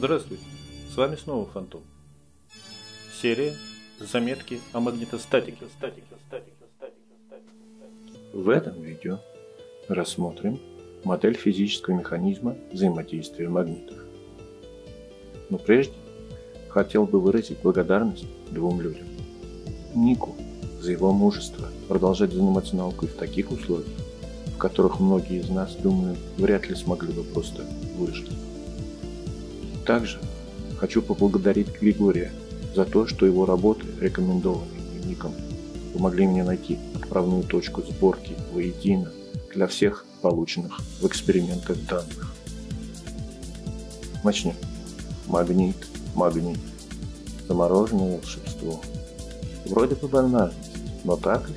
Здравствуйте, с вами снова Фантом. Серия «Заметки о магнитостатике». В этом видео рассмотрим модель физического механизма взаимодействия магнитов. Но прежде хотел бы выразить благодарность двум людям. Нику за его мужество продолжать заниматься наукой в таких условиях, в которых многие из нас, думаю, вряд ли смогли бы просто выжить. Также хочу поблагодарить Григория за то, что его работы, рекомендованные Ником, помогли мне найти отправную точку сборки воедино для всех полученных в экспериментах данных. Начнем. Магнит, магнит. Замороженное волшебство. Вроде бы банальность, но так ли?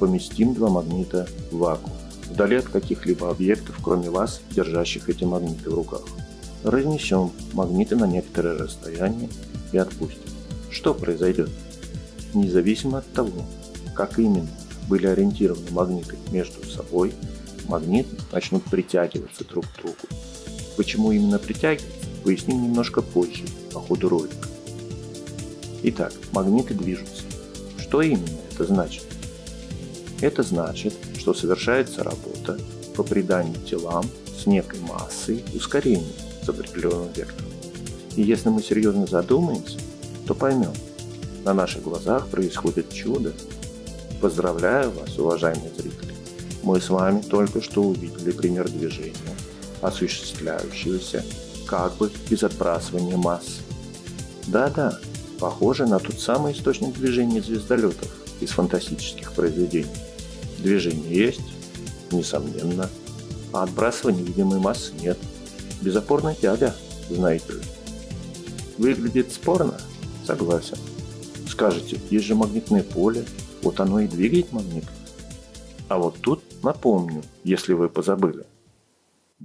Поместим два магнита в вакуум, вдали от каких-либо объектов, кроме вас, держащих эти магниты в руках. Разнесем магниты на некоторое расстояние и отпустим. Что произойдет? Независимо от того, как именно были ориентированы магниты между собой, магниты начнут притягиваться друг к другу. Почему именно притягиваться, поясним немножко позже, по ходу ролика. Итак, магниты движутся. Что именно это значит? Это значит, что совершается работа по приданию телам с некой массой ускорения с определенным вектором. И если мы серьезно задумаемся, то поймем, на наших глазах происходит чудо. Поздравляю вас, уважаемые зрители! Мы с вами только что увидели пример движения, осуществляющегося как бы без отбрасывания массы. Да-да, похоже на тот самый источник движения звездолетов из фантастических произведений. Движение есть, несомненно, а отбрасывания видимой массы нет. Безопорная тяга, знаете ли. Выглядит спорно? Согласен. Скажете, есть же магнитное поле, вот оно и двигает магнит. А вот тут напомню, если вы позабыли.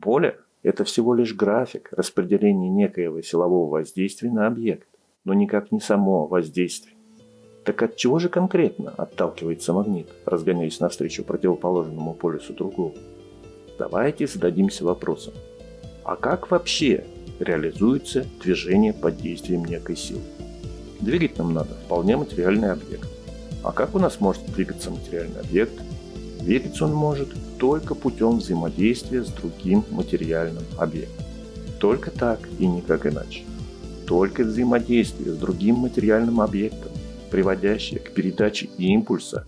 Поле – это всего лишь график распределения некоего силового воздействия на объект, но никак не само воздействие. Так от чего же конкретно отталкивается магнит, разгоняясь навстречу противоположному полюсу другого? Давайте зададимся вопросом. А как вообще реализуется движение под действием некой силы? Двигать нам надо вполне материальный объект. А как у нас может двигаться материальный объект? Двигаться он может только путем взаимодействия с другим материальным объектом. Только так и никак иначе. Только взаимодействие с другим материальным объектом, приводящее к передаче импульса,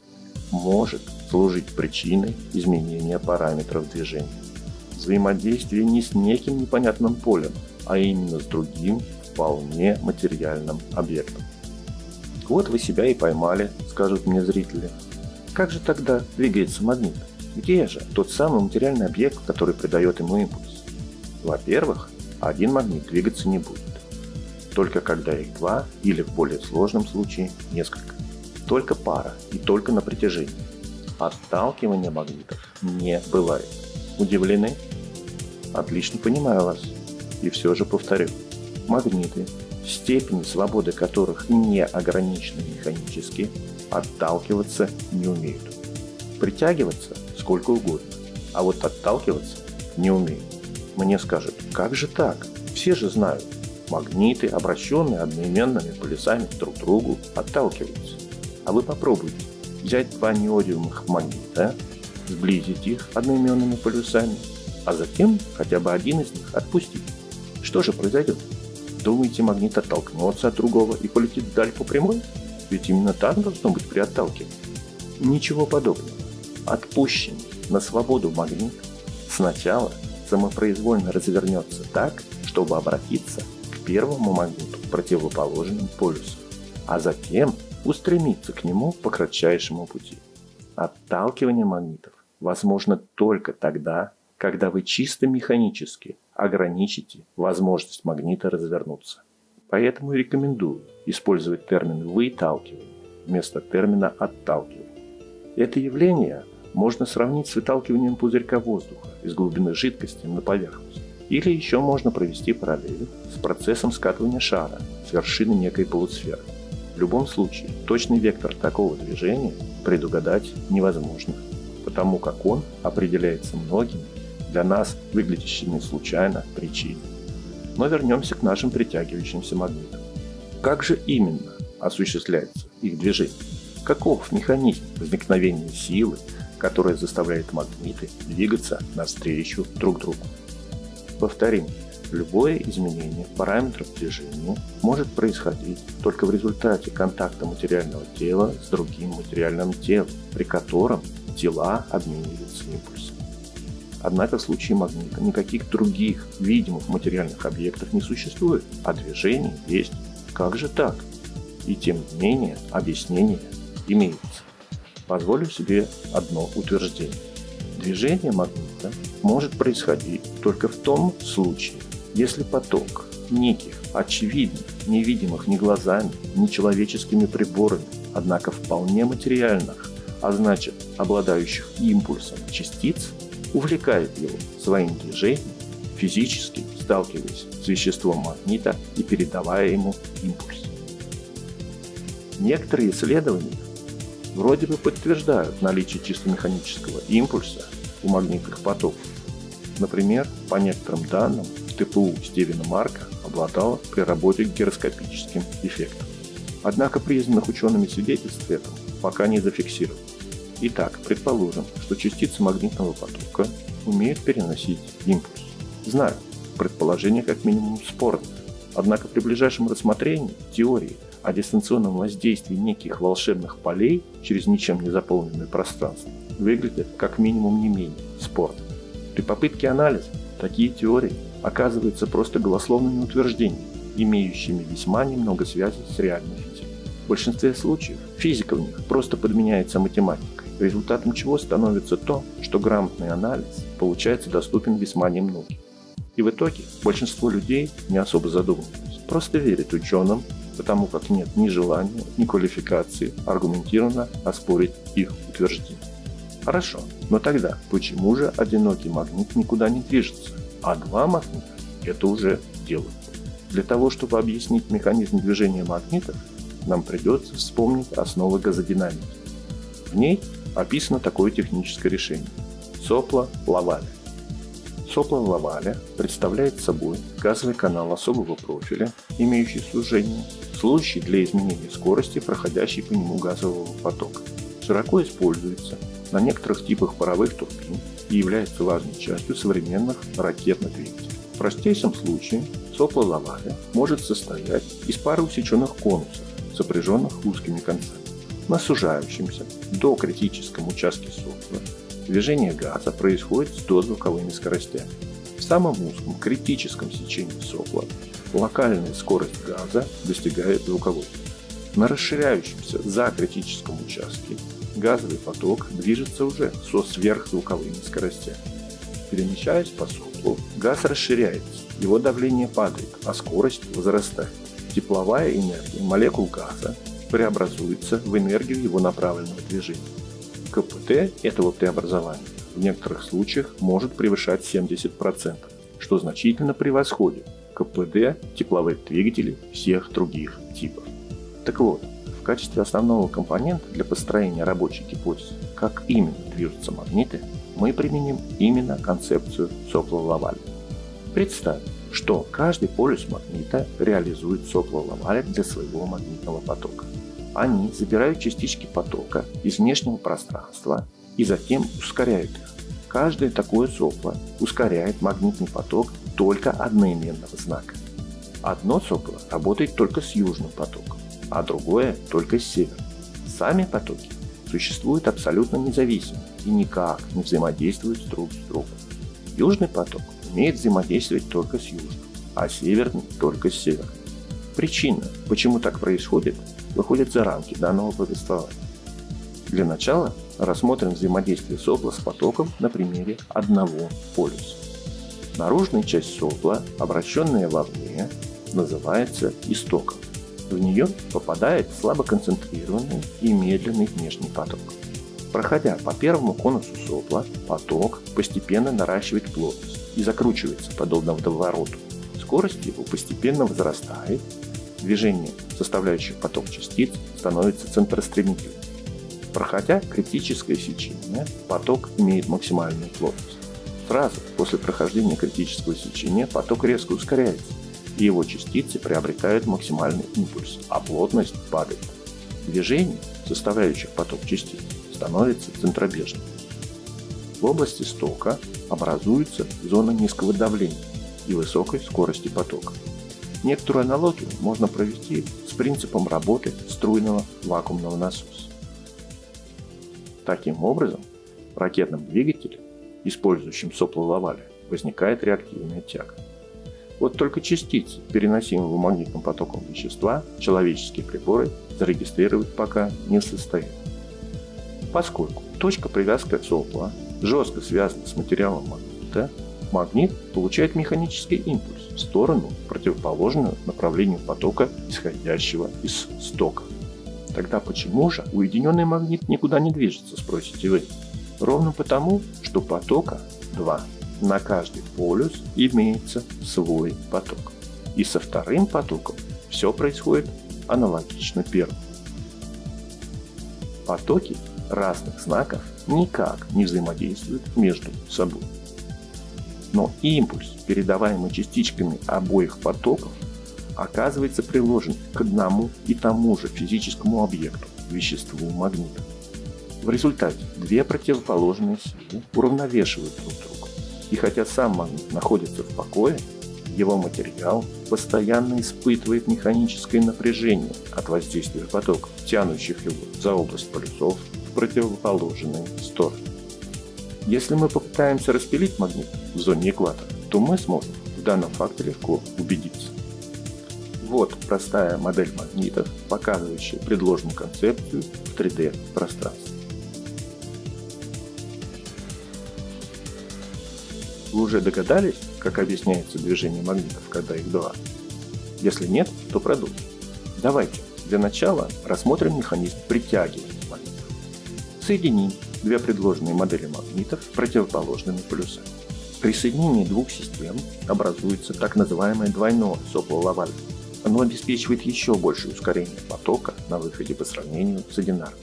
может служить причиной изменения параметров движения. Взаимодействие не с неким непонятным полем, а именно с другим вполне материальным объектом. Вот вы себя и поймали, скажут мне зрители. Как же тогда двигается магнит? Где же тот самый материальный объект, который придает ему импульс? Во-первых, один магнит двигаться не будет. Только когда их два, или в более сложном случае несколько. Только пара и только на притяжении. Отталкивания магнитов не бывает. Удивлены? Отлично понимаю вас. И все же повторю. Магниты, степени свободы которых не ограничены механически, отталкиваться не умеют. Притягиваться сколько угодно, а вот отталкиваться не умеют. Мне скажут, как же так? Все же знают, магниты, обращенные одноименными полюсами друг к другу, отталкиваются. А вы попробуйте взять два неодимых магнита, сблизить их одноименными полюсами, а затем хотя бы один из них отпустить. Что же произойдет? Думаете, магнит оттолкнется от другого и полетит вдаль по прямой? Ведь именно так должно быть при отталкивании. Ничего подобного. Отпущенный на свободу магнит сначала самопроизвольно развернется так, чтобы обратиться к первому магниту противоположному полюсу, а затем устремиться к нему по кратчайшему пути. Отталкивание магнитов возможно только тогда, когда вы чисто механически ограничите возможность магнита развернуться. Поэтому рекомендую использовать термин «выталкивание» вместо термина «отталкивание». Это явление можно сравнить с выталкиванием пузырька воздуха из глубины жидкости на поверхность. Или еще можно провести параллель с процессом скатывания шара с вершины некой полусферы. В любом случае, точный вектор такого движения предугадать невозможно, потому как он определяется многими для нас выглядящими случайно причинами. Но вернемся к нашим притягивающимся магнитам. Как же именно осуществляется их движение? Каков механизм возникновения силы, которая заставляет магниты двигаться навстречу друг другу? Повторим, любое изменение параметров движения может происходить только в результате контакта материального тела с другим материальным телом, при котором тела обмениваются импульсом. Однако в случае магнита никаких других видимых материальных объектов не существует, а движение есть. Как же так? И тем не менее объяснение имеется. Позволю себе одно утверждение. Движение магнита может происходить только в том случае, если поток неких очевидных, невидимых ни глазами, ни человеческими приборами, однако вполне материальных, а значит обладающих импульсом частиц, увлекает его своим движением, физически сталкиваясь с веществом магнита и передавая ему импульс. Некоторые исследования вроде бы подтверждают наличие чисто механического импульса у магнитных потоков. Например, по некоторым данным, ТПУ Стивена Марка обладала при работе гироскопическим эффектом. Однако признанных учеными свидетельств этого пока не зафиксировано. Итак, предположим, что частицы магнитного потока умеют переносить импульс. Знаю, предположение как минимум спорное, однако при ближайшем рассмотрении теории о дистанционном воздействии неких волшебных полей через ничем не заполненное пространство выглядит как минимум не менее спорно. При попытке анализа такие теории оказываются просто голословными утверждениями, имеющими весьма немного связи с реальной физикой. В большинстве случаев физика в них просто подменяется математикой, результатом чего становится то, что грамотный анализ получается доступен весьма немногим. И в итоге большинство людей, не особо задумываясь, просто верят ученым, потому как нет ни желания, ни квалификации аргументированно оспорить их утверждение. Хорошо, но тогда почему же одинокий магнит никуда не движется, а два магнита это уже делают? Для того, чтобы объяснить механизм движения магнитов, нам придется вспомнить основы газодинамики. В ней описано такое техническое решение – сопло Лавале. Сопло Лавале представляет собой газовый канал особого профиля, имеющий сужение, служащий для изменения скорости, проходящей по нему газового потока. Широко используется на некоторых типах паровых турбин и является важной частью современных ракетных двигателей. В простейшем случае сопло Лавале может состоять из пары усеченных конусов, сопряженных узкими концами. На сужающемся до критическом участке сопла движение газа происходит с дозвуковыми скоростями. В самом узком критическом сечении сопла локальная скорость газа достигает звуковой. На расширяющемся за критическом участке газовый поток движется уже со сверхзвуковыми скоростями. Перемещаясь по соплу, газ расширяется, его давление падает, а скорость возрастает. Тепловая энергия молекул газа преобразуется в энергию его направленного движения. КПТ этого преобразования в некоторых случаях может превышать 70%, что значительно превосходит КПД тепловых двигателей всех других типов. Так вот, в качестве основного компонента для построения рабочей гипотезы, как именно движутся магниты, мы применим именно концепцию сопла Лавале. Представим, что каждый полюс магнита реализует сопло Лавале для своего магнитного потока. Они забирают частички потока из внешнего пространства и затем ускоряют их. Каждое такое сопло ускоряет магнитный поток только одноименного знака. Одно сопло работает только с южным потоком, а другое только с северным. Сами потоки существуют абсолютно независимо и никак не взаимодействуют друг с другом. Южный поток умеет взаимодействовать только с южным, а северный только с северным. Причина, почему так происходит, выходит за рамки данного повествования. Для начала рассмотрим взаимодействие сопла с потоком на примере одного полюса. Наружная часть сопла, обращенная вовне, называется истоком. В нее попадает слабо концентрированный и медленный внешний поток. Проходя по первому конусу сопла, поток постепенно наращивает плотность и закручивается подобно водовороту. Скорость его постепенно возрастает, движение составляющих поток частиц становится центростремительным. Проходя критическое сечение, поток имеет максимальную плотность. Сразу после прохождения критического сечения поток резко ускоряется и его частицы приобретают максимальный импульс, а плотность падает. Движение, составляющих поток частиц, становится центробежным. В области стока образуется зона низкого давления и высокой скорости потока. Некоторую аналогию можно провести с принципом работы струйного вакуумного насоса. Таким образом, в ракетном двигателе, использующем сопло Лавале, возникает реактивная тяга. Вот только частицы переносимого магнитным потоком вещества человеческие приборы зарегистрировать пока не состоят. Поскольку точка привязки сопла жестко связана с материалом магнита, магнит получает механический импульс в сторону, противоположную направлению потока, исходящего из стока. Тогда почему же уединенный магнит никуда не движется, спросите вы? Ровно потому, что потока 2. На каждый полюс имеется свой поток. И со вторым потоком все происходит аналогично первому. Потоки разных знаков никак не взаимодействуют между собой. Но импульс, передаваемый частичками обоих потоков, оказывается приложен к одному и тому же физическому объекту – веществу магнита. В результате две противоположные силы уравновешивают друг друга. И хотя сам магнит находится в покое, его материал постоянно испытывает механическое напряжение от воздействия потоков, тянущих его за область полюсов в противоположные стороны. Если мы попытаемся распилить магнит в зоне экватора, то мы сможем в данном факте легко убедиться. Вот простая модель магнитов, показывающая предложенную концепцию в 3D-пространстве. Вы уже догадались, как объясняется движение магнитов, когда их два? Если нет, то продолжим. Давайте для начала рассмотрим механизм притягивания магнитов. Соединим две предложенные модели магнитов с противоположными полюсами. При соединении двух систем образуется так называемое двойное сопло Лавале. Оно обеспечивает еще большее ускорение потока на выходе по сравнению с одинарным.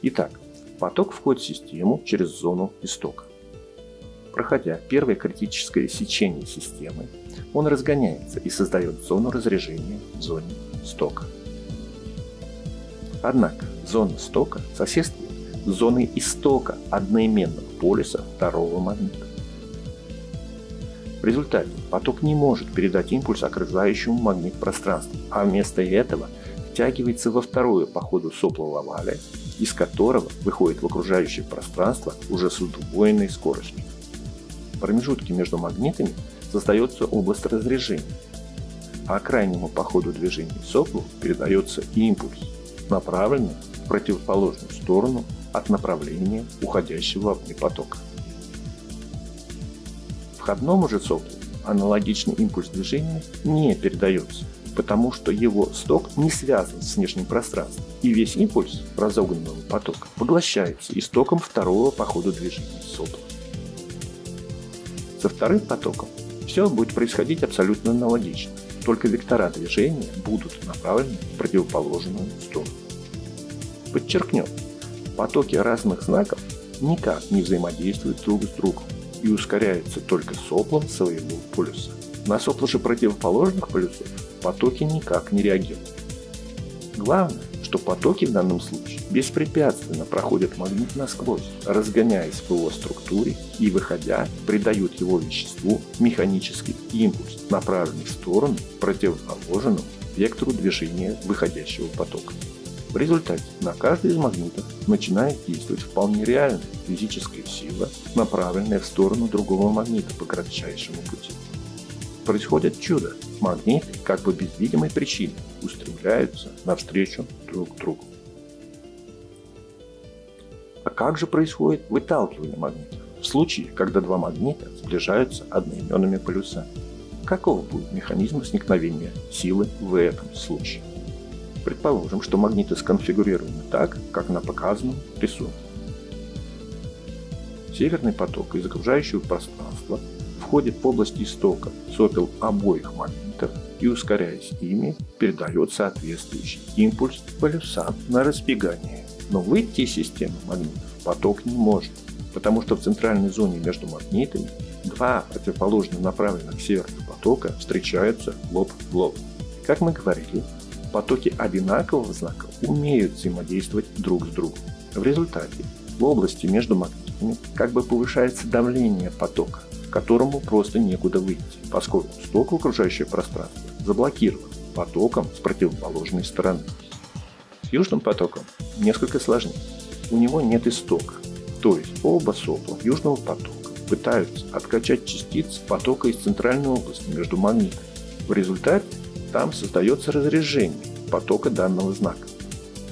Итак, поток входит в систему через зону истока. Проходя первое критическое сечение системы, он разгоняется и создает зону разрежения в зоне стока. Однако зона стока соседствует с зоной истока одноименного полюса второго магнита. В результате поток не может передать импульс окружающему магнит пространству, а вместо этого втягивается во второе по ходу сопло Лавале, из которого выходит в окружающее пространство уже с удвоенной скоростью. В промежутке между магнитами создается область разрежения, а крайнему по ходу движения соплу передается импульс, направленный в противоположную сторону от направления уходящего вовне потока. Входному же соплу аналогичный импульс движения не передается, потому что его сток не связан с внешним пространством, и весь импульс разогнанного потока поглощается истоком второго по ходу движения сопла. Со вторым потоком все будет происходить абсолютно аналогично, только вектора движения будут направлены в противоположную сторону. Подчеркнем, потоки разных знаков никак не взаимодействуют друг с другом и ускоряются только соплом своего полюса. На сопло же противоположных полюсов потоки никак не реагируют. Главное, что потоки в данном случае беспрепятственно проходят магнит насквозь, разгоняясь в его структуре и, выходя, придают его веществу механический импульс, направленный в сторону, противоположному вектору движения выходящего потока. В результате на каждый из магнитов начинает действовать вполне реальная физическая сила, направленная в сторону другого магнита по кратчайшему пути. Происходит чудо. Магниты, как бы без видимой причины, устремляются навстречу друг другу. А как же происходит выталкивание магнитов в случае, когда два магнита сближаются одноименными полюсами? Каков будет механизм возникновения силы в этом случае? Предположим, что магниты сконфигурированы так, как на показанном рисунке. Северный поток из окружающего пространства входит в область истока сопел обоих магнитов и, ускоряясь ими, передает соответствующий импульс полюсам на разбегание. Но выйти из системы магнитов поток не может, потому что в центральной зоне между магнитами два противоположно направленных северных потока потока встречаются лоб в лоб. Как мы говорили, потоки одинакового знака умеют взаимодействовать друг с другом. В результате в области между магнитами как бы повышается давление потока, которому просто некуда выйти, поскольку сток в окружающее пространство заблокирован потоком с противоположной стороны. С южным потоком несколько сложнее. У него нет истока, то есть оба сопла южного потока пытаются откачать частицы потока из центральной области между магнитами. В результате там создается разрежение потока данного знака.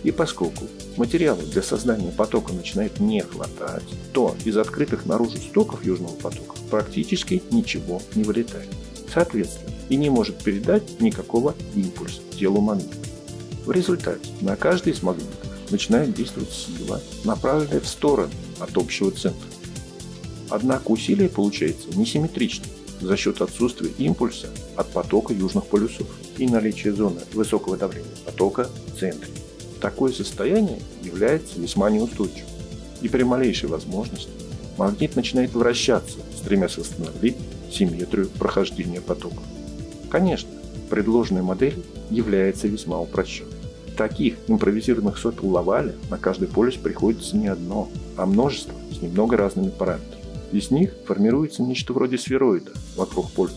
И поскольку материала для создания потока начинает не хватать, то из открытых наружу стоков южного потока практически ничего не вылетает. Соответственно, и не может передать никакого импульса телу магнита. В результате на каждый из магнитов начинает действовать сила, направленная в сторону от общего центра. Однако усилие получается несимметричным за счет отсутствия импульса от потока южных полюсов и наличия зоны высокого давления потока в центре. Такое состояние является весьма неустойчивым, и при малейшей возможности магнит начинает вращаться, стремясь восстановить симметрию прохождения потока. Конечно, предложенная модель является весьма упрощенной. Таких импровизированных сопел Лавале на каждый полюс приходится не одно, а множество с немного разными параметрами. Из них формируется нечто вроде сфероида вокруг полюса.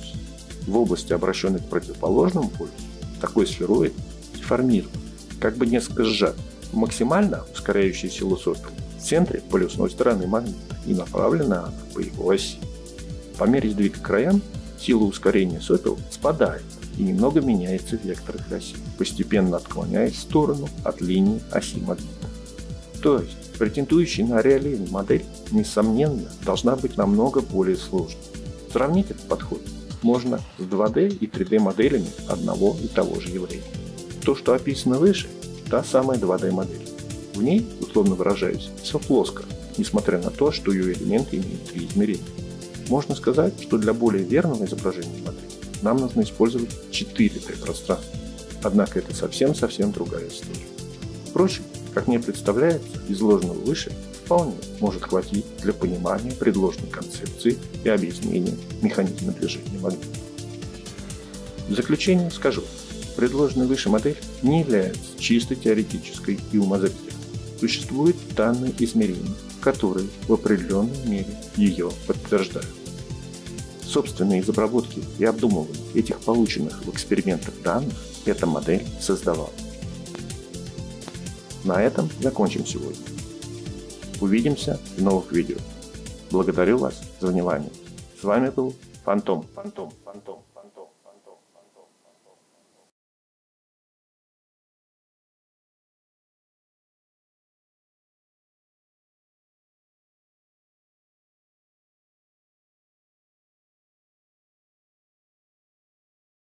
В области, обращенной к противоположному полюсу, такой сфероид деформирован, как бы несколько сжат, максимально ускоряющий силу сопла в центре полюсной стороны магнита и направлена она по его оси. По мере сдвига к краям сила ускорения сопел спадает и немного меняется вектор их оси, постепенно отклоняясь в сторону от линии оси магнита. То есть претендующая на реализм модель, несомненно, должна быть намного более сложной. Сравнить этот подход можно с 2D и 3D моделями одного и того же явления. То, что описано выше, та самая 2D модель. В ней, условно выражаясь, все плоско, несмотря на то, что ее элементы имеют три измерения. Можно сказать, что для более верного изображения модели нам нужно использовать 4D пространства. Однако это совсем-совсем другая история. Впрочем, как мне представляется, изложенного выше вполне может хватить для понимания предложенной концепции и объяснения механизма движения магнита. В заключение скажу, предложенная выше модель не является чисто теоретической и умозрительной. Существуют данные измерения, которые в определенной мере ее подтверждают. Собственно, из обработки и обдумывания этих полученных в экспериментах данных эта модель создавала. На этом закончим сегодня. Увидимся в новых видео. Благодарю вас за внимание. С вами был Фантом.